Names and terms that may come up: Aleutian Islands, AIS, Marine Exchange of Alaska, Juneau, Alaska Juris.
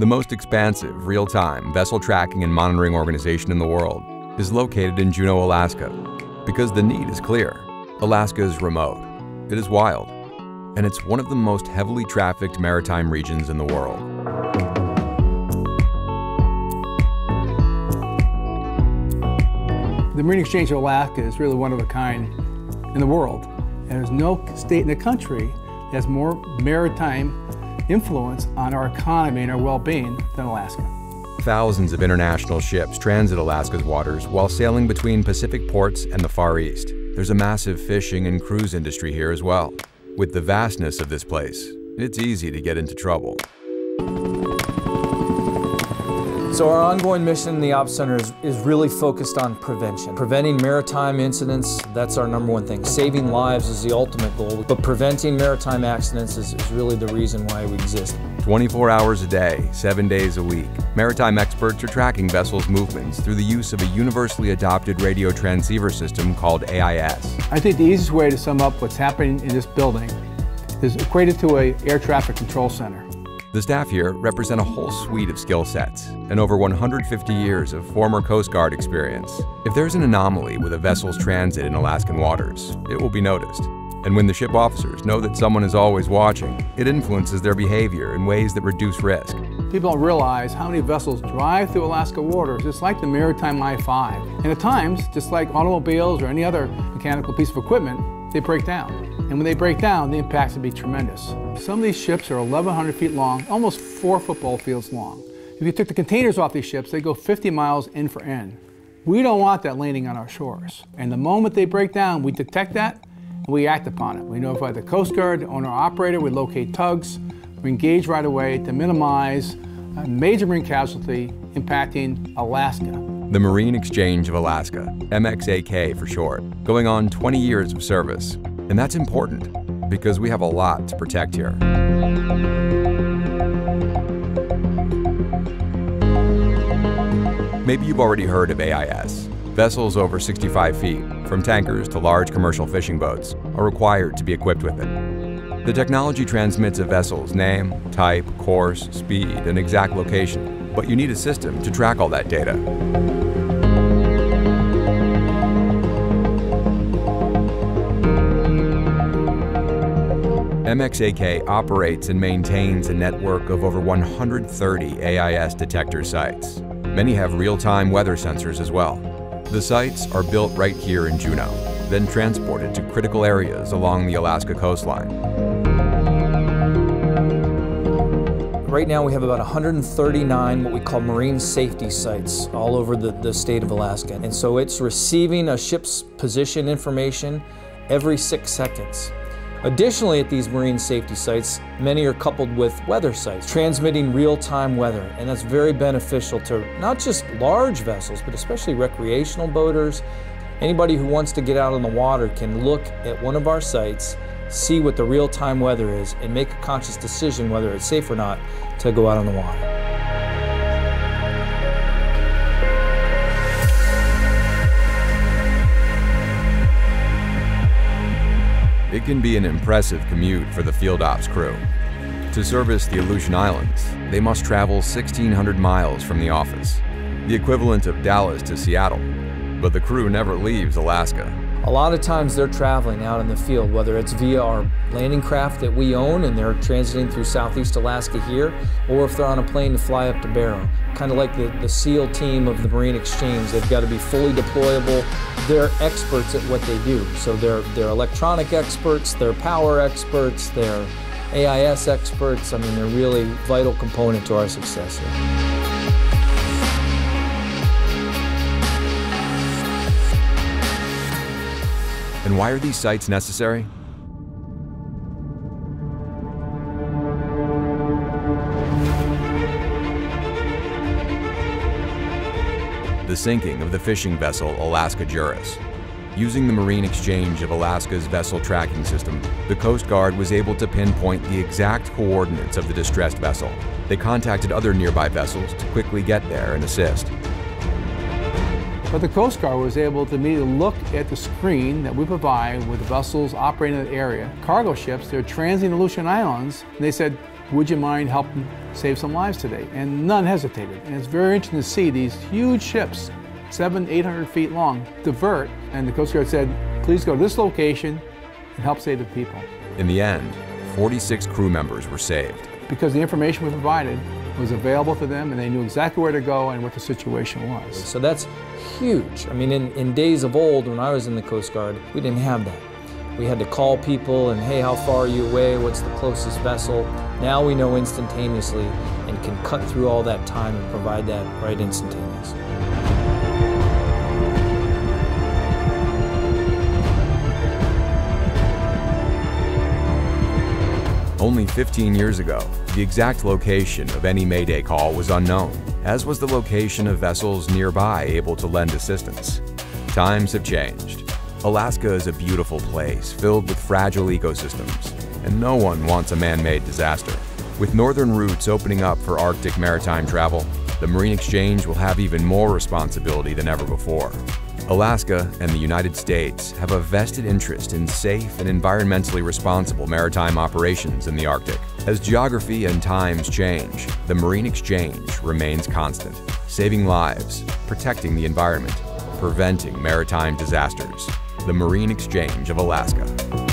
The most expansive, real-time vessel tracking and monitoring organization in the world is located in Juneau, Alaska, because the need is clear. Alaska is remote, it is wild, and it's one of the most heavily trafficked maritime regions in the world. The Marine Exchange of Alaska is really one of a kind in the world, and there's no state in the country that has more maritime influence on our economy and our well-being than Alaska. Thousands of international ships transit Alaska's waters while sailing between Pacific ports and the Far East. There's a massive fishing and cruise industry here as well. With the vastness of this place, it's easy to get into trouble. So our ongoing mission in the Ops Center is really focused on prevention. Preventing maritime incidents, that's our number one thing. Saving lives is the ultimate goal, but preventing maritime accidents is really the reason why we exist. 24 hours a day, 7 days a week, maritime experts are tracking vessels' movements through the use of a universally adopted radio transceiver system called AIS. I think the easiest way to sum up what's happening in this building is equate it to an air traffic control center. The staff here represent a whole suite of skill sets and over 150 years of former Coast Guard experience. If there's an anomaly with a vessel's transit in Alaskan waters, it will be noticed. And when the ship officers know that someone is always watching, it influences their behavior in ways that reduce risk. People don't realize how many vessels drive through Alaska waters, just like the maritime I-5. And at times, just like automobiles or any other mechanical piece of equipment, they break down. And when they break down, the impacts would be tremendous. Some of these ships are 1,100 feet long, almost 4 football fields long. If you took the containers off these ships, they go 50 miles end for end. We don't want that landing on our shores. And the moment they break down, we detect that, and we act upon it. We notify the Coast Guard, the owner-operator, we locate tugs, we engage right away to minimize a major marine casualty impacting Alaska. The Marine Exchange of Alaska, MXAK for short, going on 20 years of service. And that's important because we have a lot to protect here. Maybe you've already heard of AIS. Vessels over 65 feet, from tankers to large commercial fishing boats, are required to be equipped with it. The technology transmits a vessel's name, type, course, speed, and exact location, but you need a system to track all that data. MXAK operates and maintains a network of over 130 AIS detector sites. Many have real-time weather sensors as well. The sites are built right here in Juneau, then transported to critical areas along the Alaska coastline. Right now we have about 139 what we call marine safety sites all over the state of Alaska. And so it's receiving a ship's position information every 6 seconds. Additionally, at these marine safety sites, many are coupled with weather sites, transmitting real-time weather, and that's very beneficial to not just large vessels, but especially recreational boaters. Anybody who wants to get out on the water can look at one of our sites, see what the real-time weather is, and make a conscious decision whether it's safe or not to go out on the water. It can be an impressive commute for the field ops crew. To service the Aleutian Islands, they must travel 1,600 miles from the office, the equivalent of Dallas to Seattle. But the crew never leaves Alaska. A lot of times they're traveling out in the field, whether it's via our landing craft that we own and they're transiting through Southeast Alaska here, or if they're on a plane to fly up to Barrow. Kind of like the SEAL team of the Marine Exchange, they've got to be fully deployable. They're experts at what they do. So they're electronic experts, they're power experts, they're AIS experts. I mean, they're really a vital component to our success here. And why are these sites necessary? The sinking of the fishing vessel Alaska Juris. Using the Marine Exchange of Alaska's vessel tracking system, the Coast Guard was able to pinpoint the exact coordinates of the distressed vessel. They contacted other nearby vessels to quickly get there and assist. But the Coast Guard was able to immediately look at the screen that we provide with vessels operating in the area, cargo ships, they're transiting the Aleutian Islands, and they said, would you mind helping save some lives today? And none hesitated. And it's very interesting to see these huge ships, 700–800 feet long, divert. And the Coast Guard said, please go to this location and help save the people. In the end, 46 crew members were saved. Because the information we provided was available to them, and they knew exactly where to go and what the situation was. So that's huge. I mean, in days of old, when I was in the Coast Guard, we didn't have that. We had to call people and, hey, how far are you away? What's the closest vessel? Now we know instantaneously and can cut through all that time and provide that right instantaneously. Only 15 years ago, the exact location of any Mayday call was unknown, as was the location of vessels nearby able to lend assistance. Times have changed. Alaska is a beautiful place filled with fragile ecosystems, and no one wants a man-made disaster. With northern routes opening up for Arctic maritime travel, the Marine Exchange will have even more responsibility than ever before. Alaska and the United States have a vested interest in safe and environmentally responsible maritime operations in the Arctic. As geography and times change, the Marine Exchange remains constant, saving lives, protecting the environment, preventing maritime disasters. The Marine Exchange of Alaska.